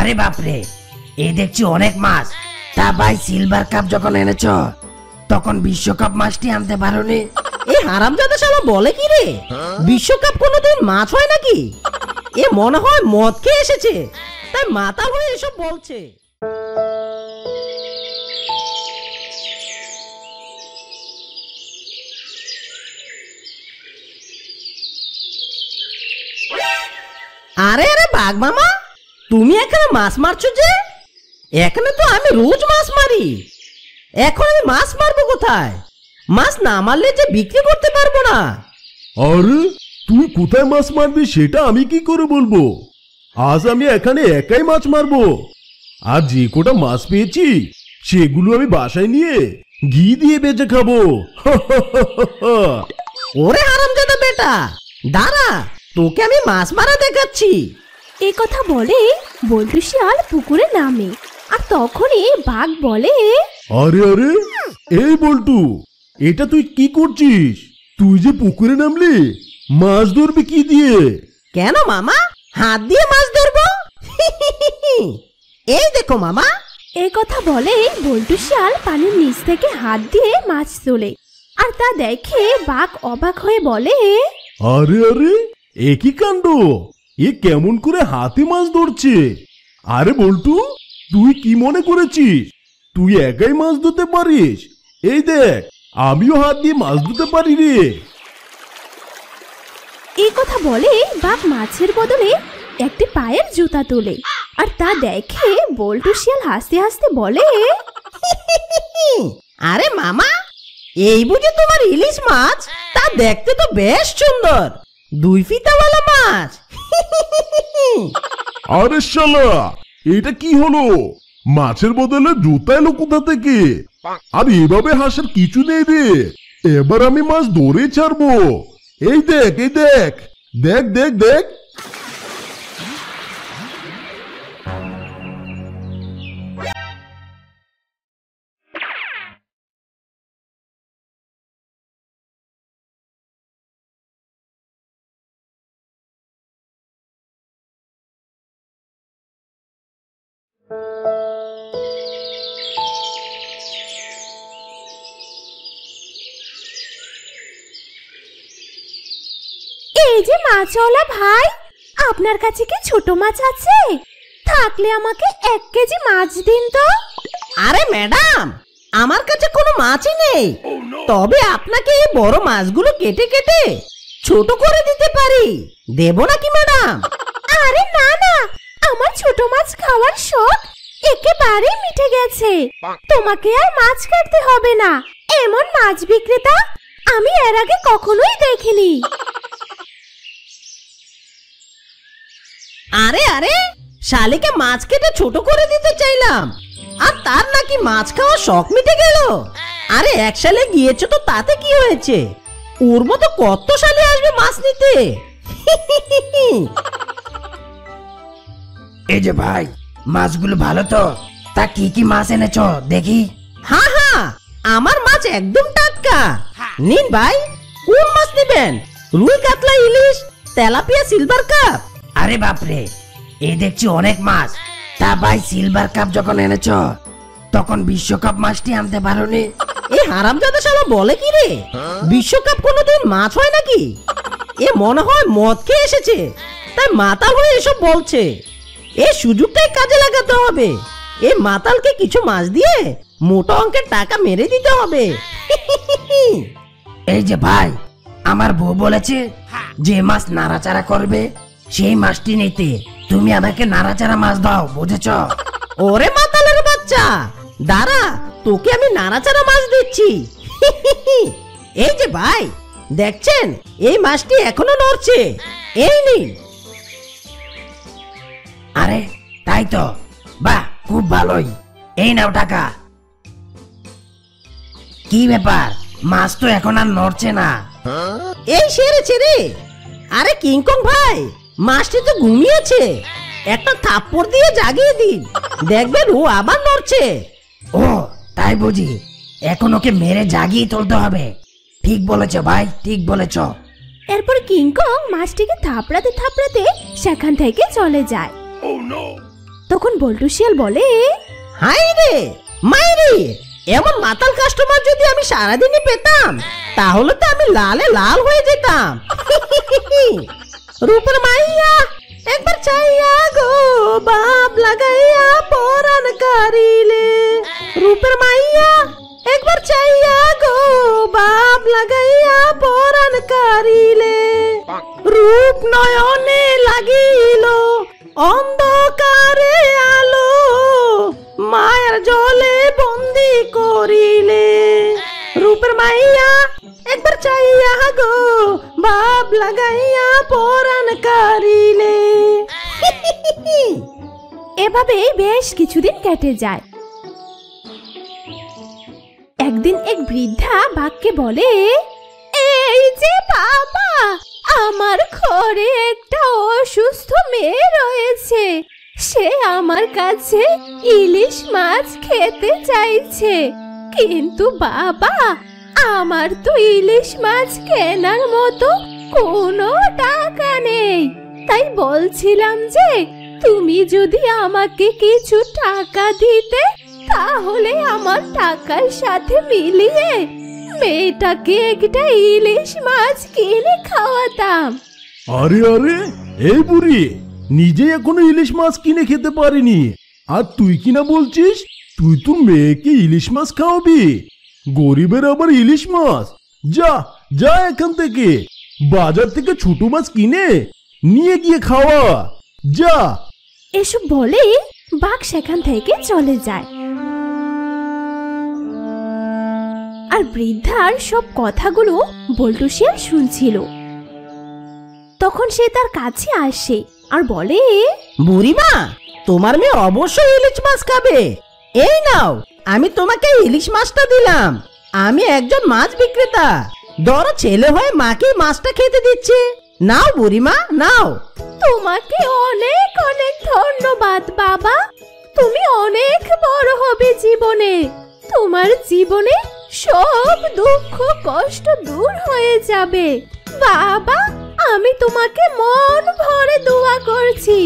আরে বাপরে এই দেখছি অনেক মাছ। তা ভাই সিলভার কাপ যখন এনেছো তখন বিশ্বকাপ মাছটি আনতে পারোনি? এই হারামজাদা শালা বলে কি রে, বিশ্বকাপ কোনোদিন মাছ হয় নাকি? এ মনে হয় মদ খেয়ে এসেছে তাই মাথা হয়ে এসব বলছে। আরে আরে বাঘ মামা, তুমি এখানে মাছ মারছো যে? এখানে তো আমি রোজ মাছ মারি, এখন আমি মাছ মারবো কোথায়? মাছ না মারলে যে বিক্রি করতে পারবো না। আরে তুই কোথায় মাছ মারবি সেটা আমি কি করে বলবো? আজ আমি এখানে একাই মাছ মারবো, আর যে কটা মাছ পেয়েছি সেগুলো আমি বাসায় নিয়ে ঘি দিয়ে বেঁচে খাবো। ওরে হারামজাদা বেটা দাঁড়া, তোকে আমি মাছ মারা দেখাচ্ছি। এই কথা বলে বল্টু শিয়াল পুকুরে নামে, আর তখনই বাঘ বলে, আরে আরে এই বল্টু, এটা তুই কি করছিস? তুই যে পুকুরে নামলি, মাছ ধরবি কি দিয়ে? কেন মামা, হাত দিয়ে মাছ ধরবো। এই দেখো মামা। এই কথা বলে বল্টু শিয়াল পানির নিচ থেকে হাত দিয়ে মাছ তোলে, আর তা দেখে বাঘ অবাক হয়ে বলে, আরে আরে এ কি কাণ্ড, এ কেমন করে হাতে মাছ ধরছে? আরে বল্টু তুই কি মনে করেছিস তুই একাই মাছ ধরতে পারিস? এই দেখ আমিও হাত দিয়ে মাছ ধরতে পারি রে। এই কথা বলে বাঘ মাছের বদলে একটি পায়ের জুতা তোলে, আর তা দেখে বল্টু শিয়াল হাসতে হাসতে বলে, আরে মামা এই বুঝে তোমার ইলিশ মাছ? তা দেখতে তো বেশ সুন্দর, দুই ফিতাওয়ালা মাছ। আরে শালা এটা কি হলো, মাছের বদলে জুতা এলো কোথা থেকে? আর এভাবে হাসার কিছু নেই রে, এবার আমি মাছ ধরে ছাড়বো। এই দেখ এই দেখ দেখ দেখ দেখ। এই যে মাছওয়ালা ভাই, আপনার কাছে কি ছোট মাছ আছে? থাকলে আমাকে 1 কেজি মাছ দিন তো। আরে ম্যাডাম আমার কাছে কোনো মাছই নেই, তবে আপনাকে এই বড় মাছগুলো কেটে কেটে ছোট করে দিতে পারি, দেব নাকি ম্যাডাম? আরে না না, আমার ছোট মাছ খাওয়ার শখ একেবারে মিটে গেছে, তোমাকে আর মাছ কাটতে হবে না। এমন মাছ বিক্রেতা আমি এর আগে কখনোই দেখিনি। আরে আরে শালিকে মাছ কেটে ছোট করে দিতে চাইলাম, আর তার নাকি মাছ খাওয়া শখ মিটে গেল। আরে এক শালে গিয়েছে তো তাতে কি হয়েছে, ওর মতো কত শালি আসবে মাছ নিতে। এই যে ভাই মাছগুলো ভালো তো, তা কি কি মাছ এনেছো দেখি? হ্যাঁ হ্যাঁ আমার মাছ একদম টাটকা, নিন ভাই। কোন মাছ নেবেন, রুই, কাতলা, ইলিশ, তেলাপিয়া, সিলভার কাপ? আরে বাপরে এই দেখছি অনেক মাছ। তা ভাই সিলভার কাপ যখন এনেছো তখন বিশ্বকাপ মাছটি আনতে পারোনি? এই হারামজাদা শালা বলে কি রে, বিশ্বকাপ কোনোদিন মাছ হয় নাকি? এ মনে হয় মদ খেয়ে এসেছে তাই মাতাল হয়ে এসব বলছে। এই সুযোগটাই কাজে লাগাতে হবে, এই মাতালকে কিছু মাছ দিয়ে মোটা অঙ্কের টাকা মেরে দিতে হবে। এই যে ভাই আমার বউ বলেছে যে মাছ নাড়াচাড়া করবে সেই মাছটি নিতে, তুমি আমাকে নাড়াচাড়া মাছ দাও, বুঝেছ? ওরে মাতালের বাচ্চা দাঁড়া, তোকে আমি নাড়াচাড়া মাছ দিচ্ছি। এই যে ভাই দেখছেন এই মাছটি এখনো নড়ছে, এই নিন। আরে তাই তো, বাহ খুব ভালোই, এই নাও টাকা। কি ব্যাপার মাছ তো এখন আর নড়ছে না? এই সেরেছে রে। আরে কিংকং ভাই মাছটি তো ঘুমিয়েছে, একটা থাপ্পড় দিয়ে জাগিয়ে দিন, দেখবেন ও আবার নড়ছে। ও তাই বুঝি, এখন ওকে মেরে জাগিয়ে তুলতে হবে। ঠিক বলেছ ভাই, ঠিক বলেছ। এরপর কিংকং মাছটিকে থাপড়াতে থাপড়াতে সেখান থেকে চলে যায়। তখন বল্টু শিয়াল বলে, হাই রে মাইরি, এমন মাতাল কাস্টমার যদি আমি সারা দিনই পেতাম তাহলে তো আমি লালে লাল হয়ে যেতাম। রূপর মাইয়া একবার চাইয়া গো বাপ লাগাইয়া পরাণ করিলে, রূপর মাইয়া একবার চাইয়া গো বাপ লাগাইয়া পরাণ করিলে, রূপ নয়নে লাগিল অন্ধকারে আলো, মায়ের জলে বন্দি করিলে, রূপের মাইয়া একবার চাইয়া গো বাপ লাগাইয়া পরাণ করিলে। এভাবেই বেশ কিছুদিন কেটে যায়। একদিন এক বৃদ্ধা বাঘকে বলে, এই যে বাবা, আমার ঘরে একটা অসুস্থ মেয়ে রয়েছে, সে আমার কাছে ইলিশ মাছ খেতে চাইছে, কিন্তু বাবা আমার তো ইলিশ মাছ কেনার মতো কোনো টাকা নেই, তাই বলছিলাম যে তুমি যদি আমাকে কিছু টাকা দিতে তাহলে আমার টাকার সাথে মিলিয়ে মেয়েটাকে একটা ইলিশ মাছ কিনে খাওয়াতাম। আরে আরে এই বুড়ি, নিজে এখনো ইলিশ মাছ কিনে খেতে পারিনি আর তুই কিনা বলছিস তুই তো মেয়েকে ইলিশ মাছ খাওয়াবি? গরিবের আবার ইলিশ মাছ! যা যা এখান থেকে, বাজার থেকে ছোট মাছ কিনে নিয়ে গিয়ে খাওয়া, যা। এসব বলে বাঘ সেখান থেকে চলে যায়। আর বৃদ্ধার সব কথাগুলো বল্টু শিয়াল শুনছিল। তখন সে তার কাছে আসে আর বলে, বুড়িমা, তোমার মেয়ে অবশ্যই ইলিশ মাছ খাবে, এই নাও আমি তোমাকে ইলিশ মাছটা দিলাম, আমি একজন মাছ বিক্রেতা, ধরো ছেলে হয়ে মাকে মাছটা খেতে দিচ্ছে, নাও বুড়িমা নাও। তোমাকে অনেক অনেক ধন্যবাদ বাবা, তুমি অনেক বড় হবে জীবনে, তোমার জীবনে সব দুঃখ কষ্ট দূর হয়ে যাবে বাবা, আমি তোমাকে মন ভরে দোয়া করছি,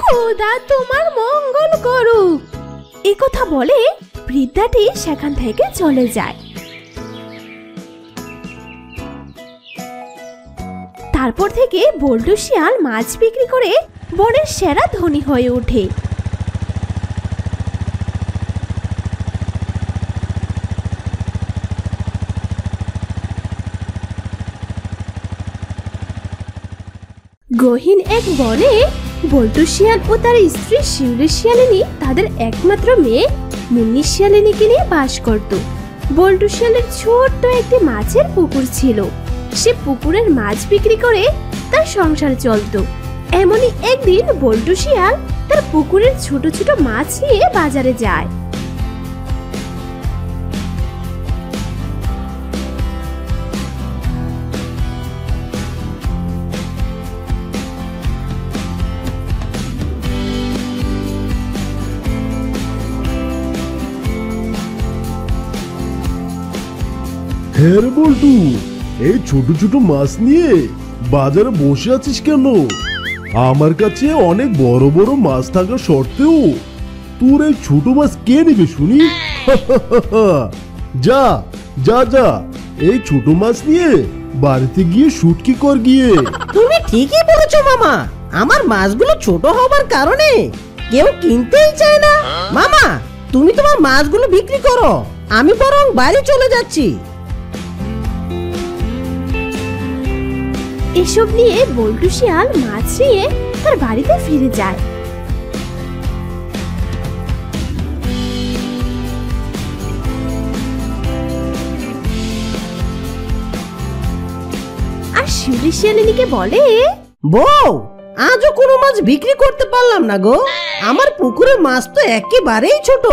খোদা তোমার মঙ্গল করুক। এই কথা বলে বৃদ্ধাটি সেখান থেকে চলে যায়। তারপর থেকে বল্টু শিয়াল মাছ বিক্রি করে বনের সেরা ধনী হয়ে ওঠে। গহীন এক বনে বল্টু শিয়াল ও তার স্ত্রী শিউলি শিয়ালিনী তাদের একমাত্র মেয়ে মুন্নি শিয়ালিনীকে নিয়ে বাস করত। বল্টু শিয়ালের ছোট্ট একটি মাছের পুকুর ছিল, সে পুকুরের মাছ বিক্রি করে তার সংসার চলত। এমনই একদিন বল্টু শিয়াল তার পুকুরের ছোট ছোট মাছ নিয়ে বাজারে যায়। হের বল্টু, এই ছোট ছোট মাছ নিয়ে বাজারে বসে আছিস কেন? আমার কাছে অনেক বড় বড় মাছ থাকা সত্ত্বেও তোর এই ছোট মাছ কে নেবে শুনি? যা যা যা, এই ছোট মাছ নিয়ে বাড়িতে গিয়ে শুটকি কর গিয়ে। তুমি ঠিকই বলেছো মামা, আমার মাছগুলো ছোট হবার কারণে কেউ কিনতেই চায় না। মামা, তুমি তোমার মাছগুলো বিক্রি করো, আমি বরং বাইরে চলে যাচ্ছি। এসব নিয়ে বল্টু শিয়াল মাছ নিয়ে তার বাড়িতে ফিরে যায়। আর শিউলি শিয়ালিনীকে বলে, বউ, আজও কোনো মাছ বিক্রি করতে পারলাম না গো, আমার পুকুরে মাছ তো একেবারেই ছোট,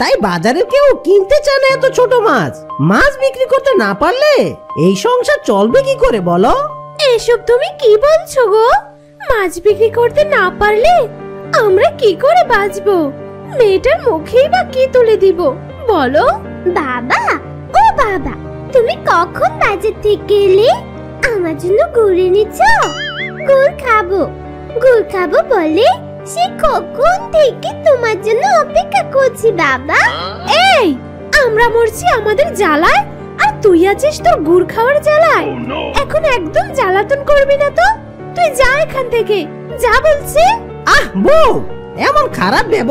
তাই বাজারে কেউ কিনতে চায় না এত ছোট মাছ। মাছ বিক্রি করতে না পারলে এই সংসার চলবে কি করে বলো? এসব তুমি কি বলছো গো? মাছ বিক্রি করতে না পারলে আমরা কি করে বাঁচবো? মেয়েটার মুখেই বা কি তুলে দিব বলো? বাবা ও বাবা, তুমি কখন বাজার থেকে এলে? আমার জন্য গুড় এনেছো? গুড় খাবো বলে मामुनी तुम्हार जন্য গুড় এনে দিচ্ছি বউ আমি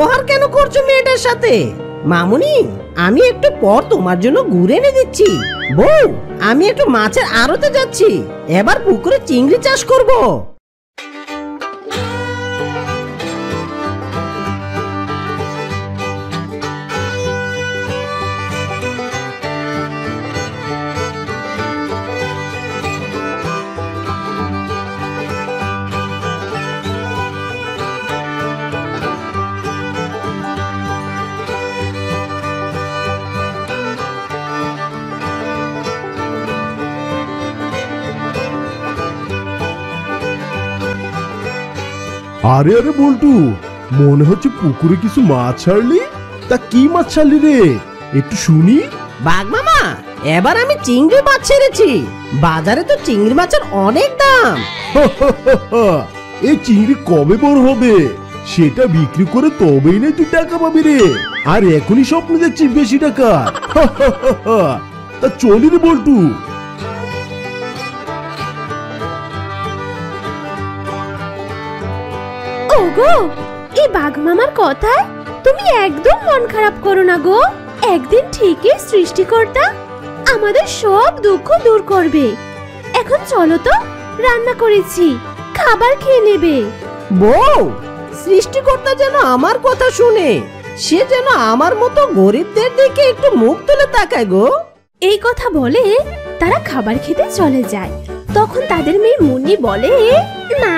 একটু মাছের আড়তে যাচ্ছি এবার পুকুরে চিংড়ি চাষ করব। अरे अरे बोलटू मन होच्छे पुकुरे किछु माछ छाड़ली ता की माछ छाड़ली रे एकटू शुनी। बाघ मामा एबार आमी चिंगड़ी माछ छेड़ेछि बाजारे तो चिंगड़ी माछेर अनेक दाम। ए चिंगड़ी कबे बड़ होबे सेटा बिक्री करे तबेई ना तुई टाका पाबि रे आर एखोनी स्वप्न देखछि बेशी टाका। ता चलि रे बोलटू। गरीबदेर दिके एकटु मुख तुले ताकाय गो एई कथा बोले तारा खाबार खेते चले जाय तखन तादेर मेये मुन्नी बोले ना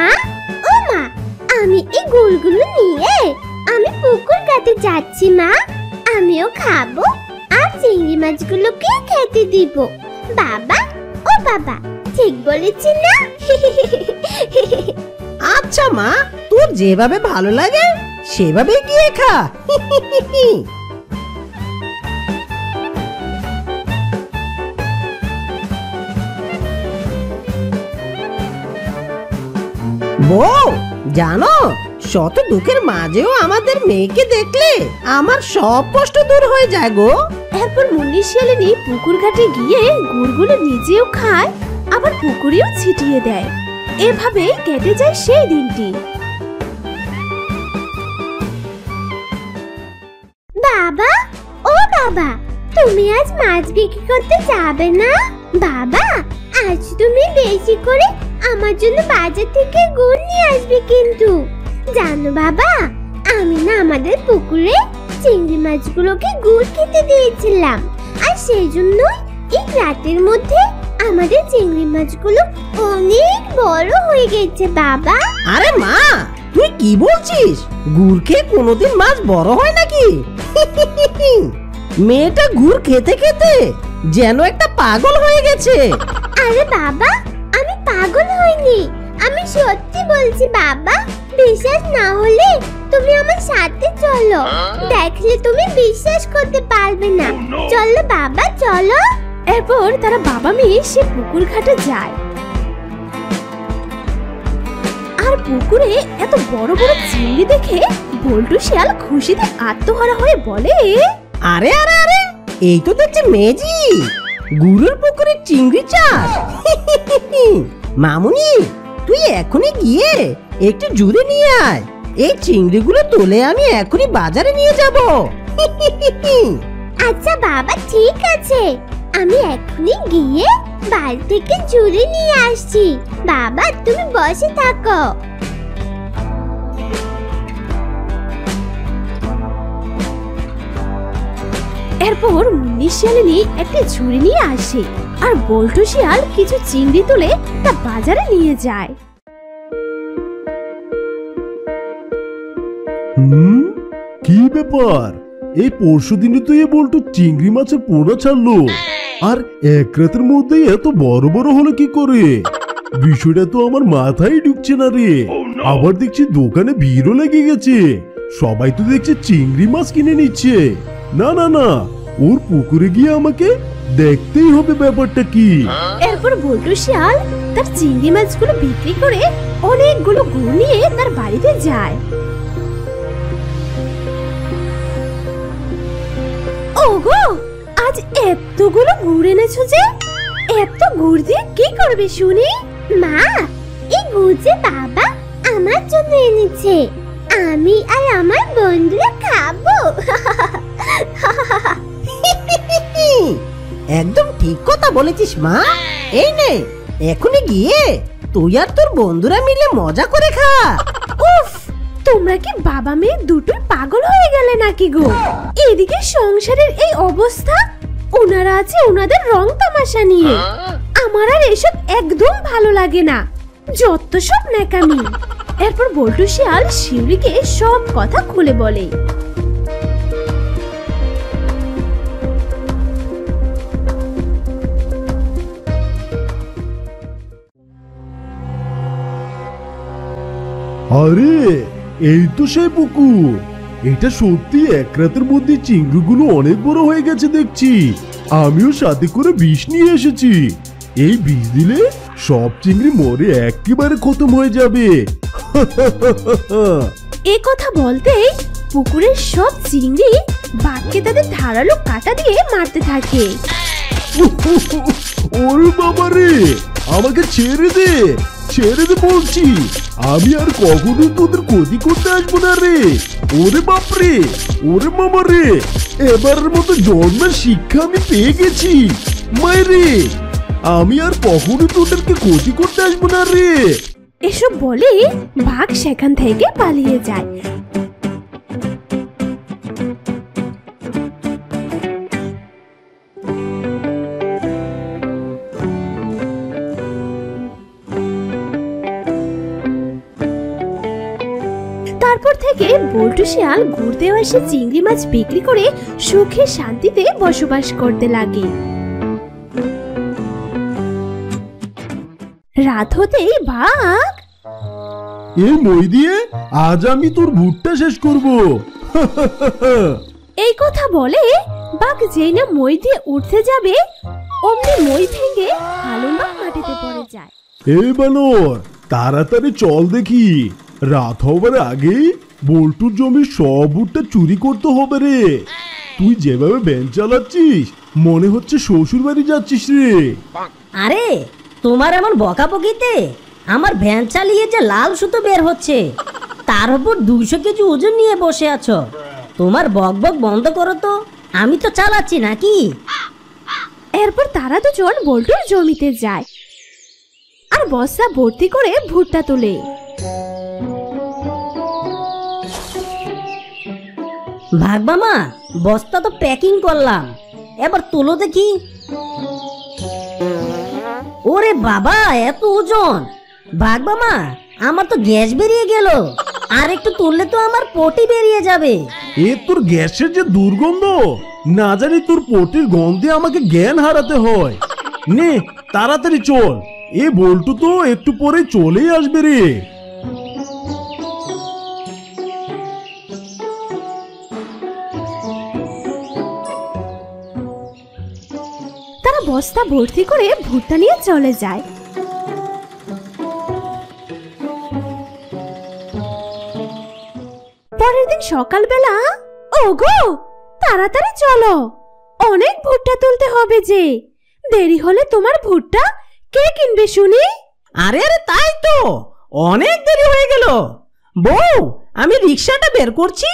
वो जानो शत दुखेर माझेओ आमादेर मेयेके देखले आमार सब कष्ट दूर होये जाय गो। एरपर मुन्नी शियालिनी पुकुर घाटे गिये गुड़गुलो निजेओ खाय आबार पुकुरेओ छिटिये देय एभाबे केटे जाय सेई दिनटी। बाबा ओ बाबा तुमी आज माछ बिक्री करते जाबे ना? बाबा आज तुमी बेशी करे আমার জন্য বাজার থেকে গুড় নিয়ে আসবে কিন্তু। জানো বাবা আমি না আমাদের পুকুরে চিংড়ি মাছগুলোকে গুড় খেতে দিয়েছিলাম আর সেই জন্যই এই রাতের মধ্যে আমাদের চিংড়ি মাছগুলো অনেক বড় হয়ে গেছে বাবা। আরে মা তুই কি বলছিস গুড় খেয়ে কোনোদিন মাছ বড় হয় নাকি? মেয়েটা গুড় খেতে খেতে যেন একটা পাগল হয়ে গেছে। আরে বাবা পাগল হইনি আমি সত্যি বলছি বাবা বিশ্বাস না হলে তুমি আমার সাথে চলো দেখলে তুমি বিশ্বাস করতে পারবে না চলো বাবা চলো। এরপর তারা বাবা মেয়ে সে পুকুর ঘাটে যায় আর পুকুরে এত বড় বড় চিংড়ি দেখে বল্টু শিয়াল খুশিতে আত্মহারা হয়ে বলে আরে আরে আরে এই তো দেখছি মেজি গুড়ের পুকুরে চিংড়ি চাষ। মামুনি তুই এখনই গিয়ে একটু জুড়ে নিয়ে আয় এই চিংড়িগুলো তুলে আমি এখনই বাজারে নিয়ে যাব। আচ্ছা বাবা ঠিক আছে আমি এখনই গিয়ে বাড়ি থেকে জুড়ে নিয়ে আসছি বাবা তুমি বসে থাকো। এরপর মুন্নি শিয়ালিনী একটা ঝুড়ি নিয়ে আসে আর বল্টু শিয়াল কিছু চিংড়ি তুলে তা বাজারে নিয়ে যায়। কি ব্যাপার এই পরশুদিনই তো এই বল্টু চিংড়ি মাছের পোনা ছাড়লো আর এক রাতের মধ্যে এত বড় বড় হলো কি করে? বিষয়টা তো আমার মাথায় ঢুকছে না রে। আবার দেখছি দোকানে ভিড়ও লেগে গেছে সবাই তো দেখছে চিংড়ি মাছ কিনে নিচ্ছে। না না না ওর পুকুরে গিয়ে আমাকে দেখতেই হবে ব্যাপারটা কি। এরপর বল্টু শিয়াল তার চিংড়ি মাছগুলো বিক্রি করে অনেকগুলো গুড় নিয়ে তার বাড়িতে যায়। ওগো আজ এতগুলো গুড় এনেছো যে? এত গুড় দিয়ে কি করবে শুনি? মা, এই গুড় যে বাবা আমার জন্য এনেছে, আমি আর আমার বন্ধুরা খাবো। একদম ঠিক কথা বলেছিস মা, এই নে এখনই গিয়ে তুই আর তোর বন্ধুরা মিলে মজা করে খা। উফ, তোমরা কি বাবা মেয়ে দুটোই পাগল হয়ে গেলে নাকি গো? এদিকে সংসারের এই অবস্থা, ওনারা আছে ওনাদের রং তামাশা নিয়ে। আমার আর এসব একদম ভালো লাগে না, যত সব ন্যাকামি। এরপর বল্টু শিয়াল শিউলিকে সব কথা খুলে বলে। আরে এই তো সেই পুকুর, এটা সত্যি এক রাতের মধ্যে চিংড়িগুলো অনেক বড় হয়ে গেছে দেখছি। আমিও সাথে করে বিষ নিয়ে এসেছি, এই বিষ দিলে সব চিংড়ি মরে একেবারে খতম হয়ে যাবে। এ কথা বলতেই পুকুরের সব চিংড়ি বাঘকে তাদের ধারালো কাঁটা দিয়ে মারতে থাকে। ওরে বাবা রে, আমাকে ছেড়ে দে, ছেড়ে দে বলছি, আমি আর কখনো তোদের ক্ষতি করতে আসবো না রে। ওরে বাপরে, ওরে মামা রে, এবারের মতো জন্মের শিক্ষা আমি পেয়ে গেছি। মাইরে, আমি আর কখনো তোদেরকে ক্ষতি করতে আসবো না রে। এসব বলে বাঘ সেখান থেকে পালিয়ে যায়। তারপর থেকে বল্টু শিয়াল ঘুরতে এসে চিংড়ি মাছ বিক্রি করে সুখে শান্তিতে বসবাস করতে লাগে। রাত হতেই বাঘ, এই মই দিয়ে আজ আমি তোর ভুট্টা শেষ করব। এই কথা বলে বাঘ যেই না মই দিয়ে উঠতে যাবে, অমনি মই থেকে হালুমা মাটিতে পড়ে যায়। এই বানর, তাড়াতাড়ি চল, দেখি রাত হবার আগে বল্টুর জমি সব ভুট্টা চুরি করতে হবে রে। তুই যেভাবে ব্যান চালাচ্ছিস মনে হচ্ছে শ্বশুর বাড়ি যাচ্ছিস রে। আরে তোমার এমন বকাবকিতে আমার ভ্যান চালিয়ে যে লাল সুতো বের হচ্ছে, তার উপর 200 কেজি ওজন নিয়ে বসে আছো। তোমার বকবক বন্ধ করো তো, আমি তো চালাচ্ছি নাকি। এরপর তারা দুজন বল্টুর জমিতে যায় আর বস্তা ভর্তি করে ভুট্টা তোলে। ভাগ মামা, বস্তা তো প্যাকিং করলাম, এবার তোলো দেখি। ওরে বাবা, এত ওজন! ভাগ মামা, আমার তো গ্যাস বেরিয়ে গেল, আর একটু তুললে তো আমার পটি বেরিয়ে যাবে। এ তোর গ্যাসের যে দুর্গন্ধ, না জানি তোর পটির গন্ধে আমাকে জ্ঞান হারাতে হয়। নে তাড়াতাড়ি চল, এ বল্টু তো একটু পরে চলেই আসবে রে। বস্তা ভর্তি করে ভুট্টা নিয়ে চলে যায়। পরের দিন সকালবেলা, ওগো তাড়াতাড়ি চলো, অনেক ভুট্টা তুলতে হবে যে, দেরি হলে তোমার ভুট্টা কে কিনবে শুনি? আরে আরে তাই তো, অনেক দেরি হয়ে গেল। বউ, আমি রিক্সাটা বের করছি,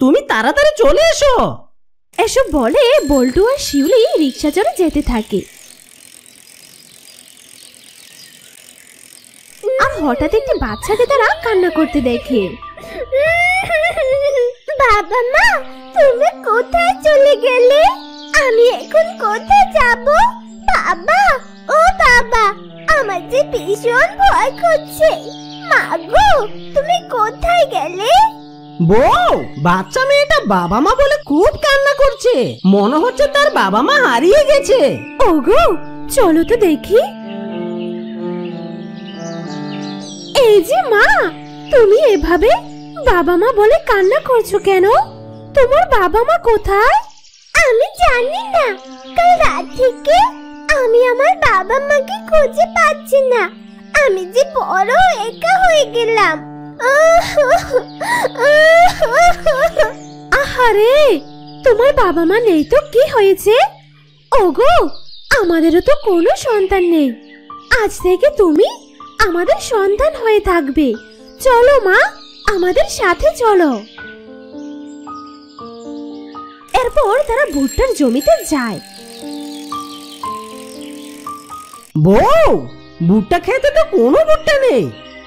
তুমি তাড়াতাড়ি চলে এসো। এসব বলে বল্টু আর শিউলি রিক্সা চড়ে যেতে থাকে। আর হঠাৎ একটি বাচ্চাকে তারা কান্না করতে দেখে। বাবা মা, তুমি কোথায় চলে গেলে? আমি এখন কোথায় যাব? বাবা, ও বাবা, আমার যে ভীষণ ভয় করছে। মা গো, তুমি কোথায় গেলে? বউ, বাচ্চা মেয়েটা বাবা মা বলে খুব কান্না করছে, মনে হচ্ছে তার বাবা মা হারিয়ে গেছে। ওগো চলো তো দেখি। এই যে মা, তুমি এভাবে বাবা মা বলে কান্না করছো কেন? তোমার বাবা মা কোথায়? আমি জানি না, কাল রাত থেকে আমি আমার বাবা মাকে খুঁজে পাচ্ছি না। আমি যে বড় একা হয়ে গেলাম। আহারে, তোমার বাবা মা নেই তো কি হয়েছে? ওগো আমাদেরও তো কোনো সন্তান নেই। আজ থেকে তুমি আমাদের সন্তান হয়ে থাকবে। চলো মা, আমাদের সাথে চলো। এরপর তারা ভুট্টার জমিতে যায়। বউ, ভুট্টা খেতে তো কোনো ভুট্টা নেই।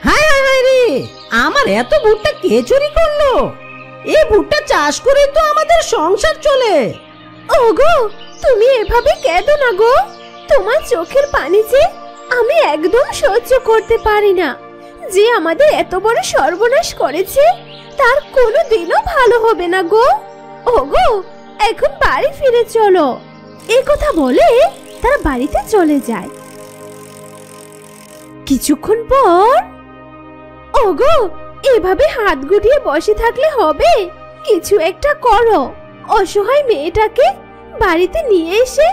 হায় হায় রে, আমার এত ভুট্টা কে চুরি করলো? এই ভুট্টা চাষ করে তো আমাদের সংসার চলে। ওগো তুমি এভাবে কেঁদো না গো, তোমার চোখের পানি যে আমি একদম সহ্য করতে পারি না। যে আমাদের এত বড় সর্বনাশ করেছে তার কোনোদিনও ভালো হবে না গো। ওগো এখন বাড়ি ফিরে চলো। এই কথা বলে তারা বাড়িতে চলে যায়। কিছুক্ষণ পর, ওগো এভাবে হাত গুটিয়ে বসে থাকলে হবে? কিছু একটা করো। অসহায় মেয়েটাকে বাড়িতে নিয়ে এসে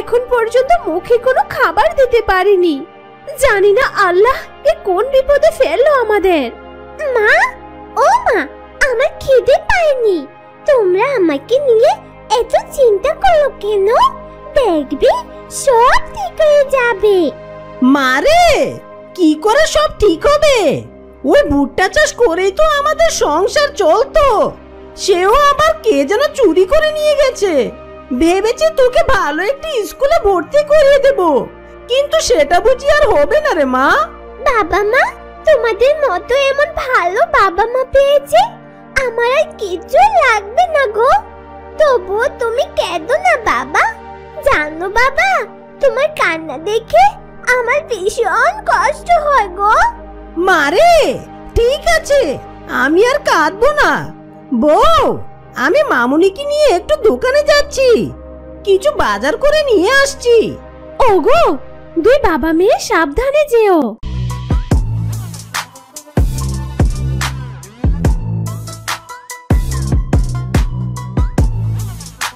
এখন পর্যন্ত মুখে কোনো খাবার দিতে পারিনি। জানি না আল্লাহ এ কোন বিপদে ফেললো আমাদের। মা, ও মা, আমার খিদে পায়নি। তোমরা আমাকে নিয়ে এত চিন্তা করো কেন? দেখবে সব ঠিক হয়ে যাবে। মারে, কি করে সব ঠিক হবে? ওই ভুট্টা চাষ করেই তো আমাদের সংসার চলতো, সেও আবার কে যেন চুরি করে নিয়ে গেছে। ভেবেছি তোকে ভালো একটা স্কুলে ভর্তি করিয়ে দেব, কিন্তু সেটা বুঝি আর হবে না রে মা। বাবা মা, তোমাদের মতো এমন ভালো বাবা মা পেয়েছে আমার আর কিছু লাগবে না গো। তবু তুমি কেঁদো না বাবা। জানো বাবা, তোমার কান্না দেখে আমার ভীষণ কষ্ট হয় গো। মারে, ঠিক আছে, আমি আর কাঁদবো না। বউ, আমি মামুনিকে নিয়ে একটু দোকানে যাচ্ছি, কিছু বাজার করে নিয়ে আসছি। ওগো দুই বাবা মেয়ে সাবধানে যেও।